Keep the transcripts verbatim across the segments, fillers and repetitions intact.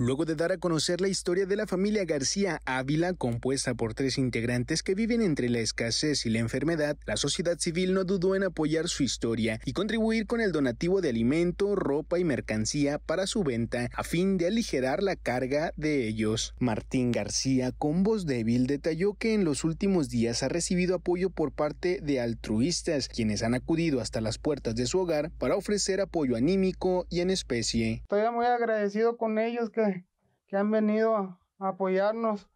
luego de dar a conocer la historia de la familia García Ávila, compuesta por tres integrantes que viven entre la escasez y la enfermedad, la sociedad civil no dudó en apoyar su historia y contribuir con el donativo de alimento, ropa y mercancía para su venta, a fin de aligerar la carga de ellos. Martín García, con voz débil, detalló que en los últimos días ha recibido apoyo por parte de altruistas, quienes han acudido hasta las puertas de su hogar para ofrecer apoyo anímico y en especie. Estoy muy agradecido con ellos que, que han venido a apoyarnos,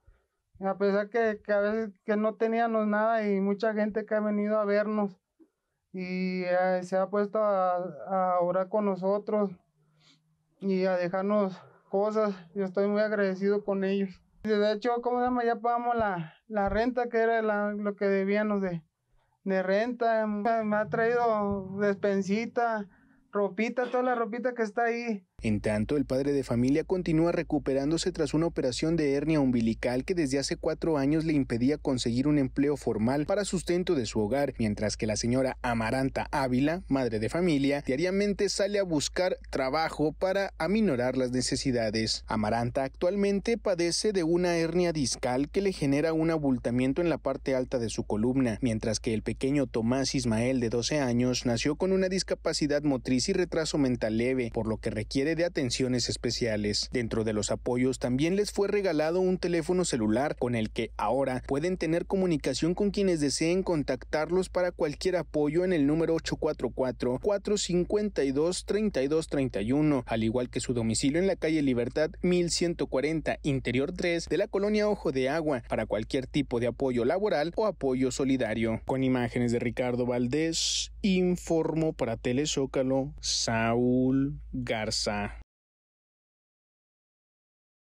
a pesar que, que a veces que no teníamos nada, y mucha gente que ha venido a vernos y eh, se ha puesto a, a orar con nosotros y a dejarnos cosas. Yo estoy muy agradecido con ellos. De hecho, ¿cómo se llama? Ya pagamos la, la renta, que era la, lo que debíamos de, de renta. Me ha traído despensita, ropita, toda la ropita que está ahí. En tanto, el padre de familia continúa recuperándose tras una operación de hernia umbilical que desde hace cuatro años le impedía conseguir un empleo formal para sustento de su hogar, mientras que la señora Amaranta Ávila, madre de familia, diariamente sale a buscar trabajo para aminorar las necesidades. Amaranta actualmente padece de una hernia discal que le genera un abultamiento en la parte alta de su columna, mientras que el pequeño Tomás Ismael, de doce años, nació con una discapacidad motriz y retraso mental leve, por lo que requiere de atenciones especiales. Dentro de los apoyos también les fue regalado un teléfono celular con el que ahora pueden tener comunicación con quienes deseen contactarlos para cualquier apoyo en el número ocho cuatro cuatro, cuatro cinco dos, tres dos tres uno, al igual que su domicilio en la calle Libertad mil ciento cuarenta, interior tres de la colonia Ojo de Agua, para cualquier tipo de apoyo laboral o apoyo solidario. Con imágenes de Ricardo Valdés, informó para Telezócalo, Saúl Garza.